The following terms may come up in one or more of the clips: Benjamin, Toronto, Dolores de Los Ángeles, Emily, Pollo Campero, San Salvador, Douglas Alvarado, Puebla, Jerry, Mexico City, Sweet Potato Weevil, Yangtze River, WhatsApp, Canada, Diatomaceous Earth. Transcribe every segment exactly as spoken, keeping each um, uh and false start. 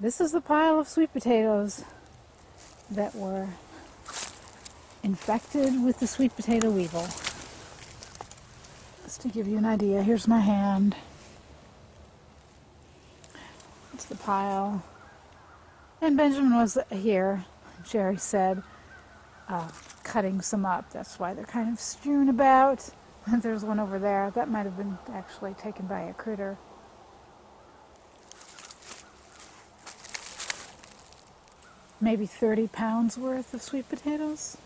This is the pile of sweet potatoes that were infected with the sweet potato weevil. Just to give you an idea, here's my hand. It's the pile. And Benjamin was here, Jerry said, uh, cutting some up. That's why they're kind of strewn about. There's one over there. That might have been actually taken by a critter. Maybe thirty pounds worth of sweet potatoes.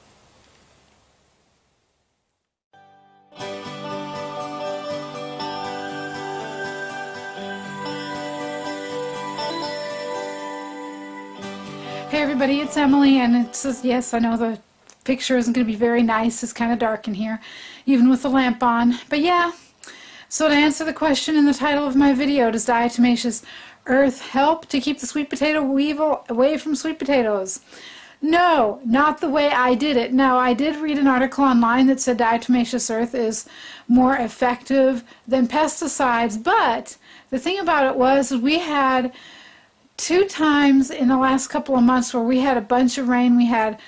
Hey everybody, it's Emily, and it says, yes, I know the picture isn't going to be very nice. It's kind of dark in here, even with the lamp on. But yeah, so to answer the question in the title of my video, does diatomaceous earth help to keep the sweet potato weevil away from sweet potatoes? No, not the way I did it. Now, I did read an article online that said diatomaceous earth is more effective than pesticides, but the thing about it was we had two times in the last couple of months where we had a bunch of rain. We had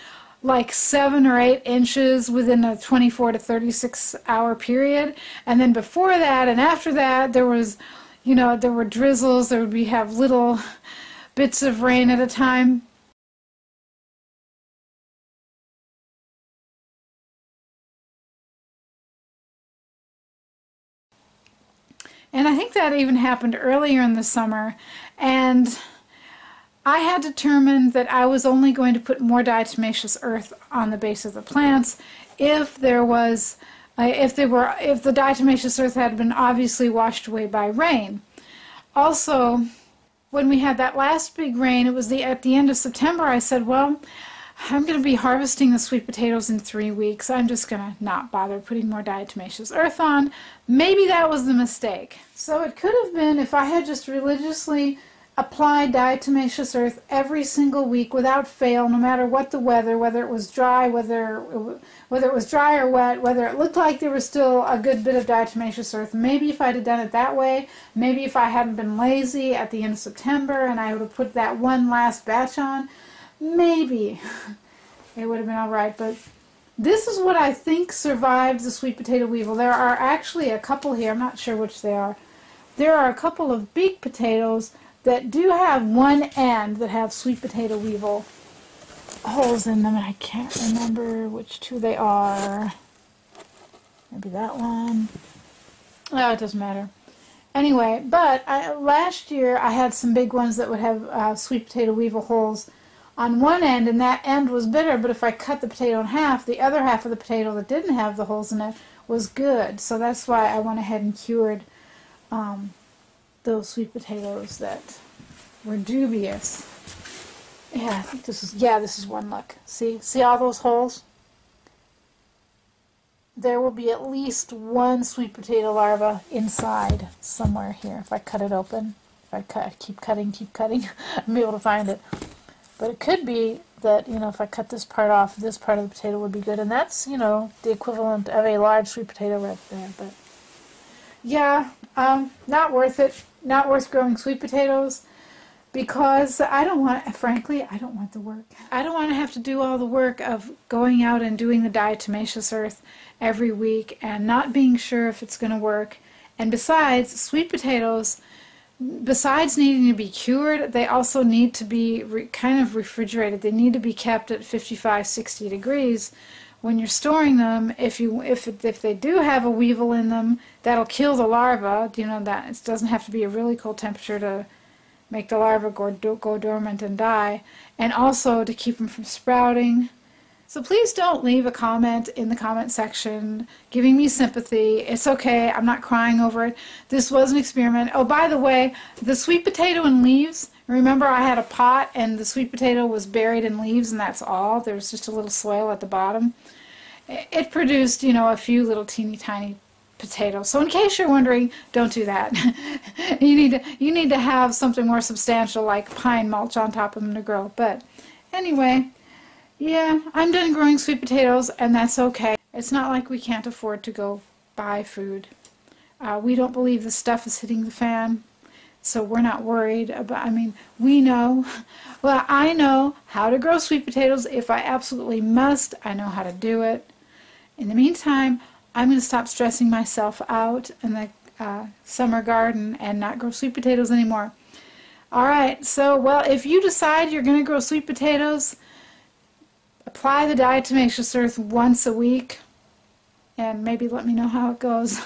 like seven or eight inches within a twenty-four to thirty-six hour period, and then before that and after that there was, you know, there were drizzles. There would be have little bits of rain at a time. And I think that even happened earlier in the summer. And I had determined that I was only going to put more diatomaceous earth on the base of the plants if there was Uh, if they were, if the diatomaceous earth had been obviously washed away by rain. Also, when we had that last big rain, it was the at the end of September, I said, well, I'm going to be harvesting the sweet potatoes in three weeks. I'm just going to not bother putting more diatomaceous earth on. Maybe that was the mistake. So it could have been if I had just religiously applied diatomaceous earth every single week without fail, no matter what the weather, whether it was dry, whether whether it was dry or wet, whether it looked like there was still a good bit of diatomaceous earth. Maybe if I'd have done it that way, maybe if I hadn't been lazy at the end of September and I would have put that one last batch on, maybe it would have been all right. But this is what I think survived the sweet potato weevil. There are actually a couple here. I'm not sure which they are. There are a couple of big potatoes that do have one end that have sweet potato weevil holes in them, and I can't remember which two they are. Maybe that one. Oh, it doesn't matter. Anyway, but I, last year I had some big ones that would have uh, sweet potato weevil holes on one end, and that end was bitter, but if I cut the potato in half, the other half of the potato that didn't have the holes in it was good. So that's why I went ahead and cured um, those sweet potatoes that were dubious. Yeah, I think this is, yeah, this is one look. See, see all those holes? There will be at least one sweet potato larva inside somewhere here. If I cut it open, if I cut, keep cutting, keep cutting, I'll be able to find it. But it could be that, you know, if I cut this part off, this part of the potato would be good. And that's, you know, the equivalent of a large sweet potato right there. But yeah, um, not worth it. Not worth growing sweet potatoes, because I don't want, frankly, I don't want the work. I don't want to have to do all the work of going out and doing the diatomaceous earth every week and not being sure if it's going to work. And besides, sweet potatoes, besides needing to be cured, they also need to be re kind of refrigerated. They need to be kept at fifty-five, sixty degrees. When you're storing them, if you if if they do have a weevil in them, that'll kill the larva. You know that it doesn't have to be a really cold temperature to make the larva go go dormant and die, and also to keep them from sprouting. So please don't leave a comment in the comment section giving me sympathy. It's okay. I'm not crying over it. This was an experiment. Oh, by the way, the sweet potato and leaves. Remember, I had a pot and the sweet potato was buried in leaves, and that's all. There was just a little soil at the bottom. It produced, you know, a few little teeny tiny potatoes. So in case you're wondering, don't do that. you need to, you need to have something more substantial like pine mulch on top of them to grow. But anyway, yeah, I'm done growing sweet potatoes, and that's okay. It's not like we can't afford to go buy food. Uh, we don't believe this stuff is hitting the fan. So we're not worried about, I mean, we know, well, I know how to grow sweet potatoes. If I absolutely must, I know how to do it. In the meantime, I'm going to stop stressing myself out in the uh, summer garden and not grow sweet potatoes anymore. All right, so, well, if you decide you're going to grow sweet potatoes, apply the diatomaceous earth once a week, and maybe let me know how it goes.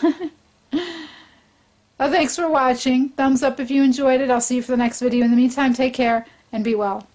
Well, thanks for watching. Thumbs up if you enjoyed it. I'll see you for the next video. In the meantime, take care and be well.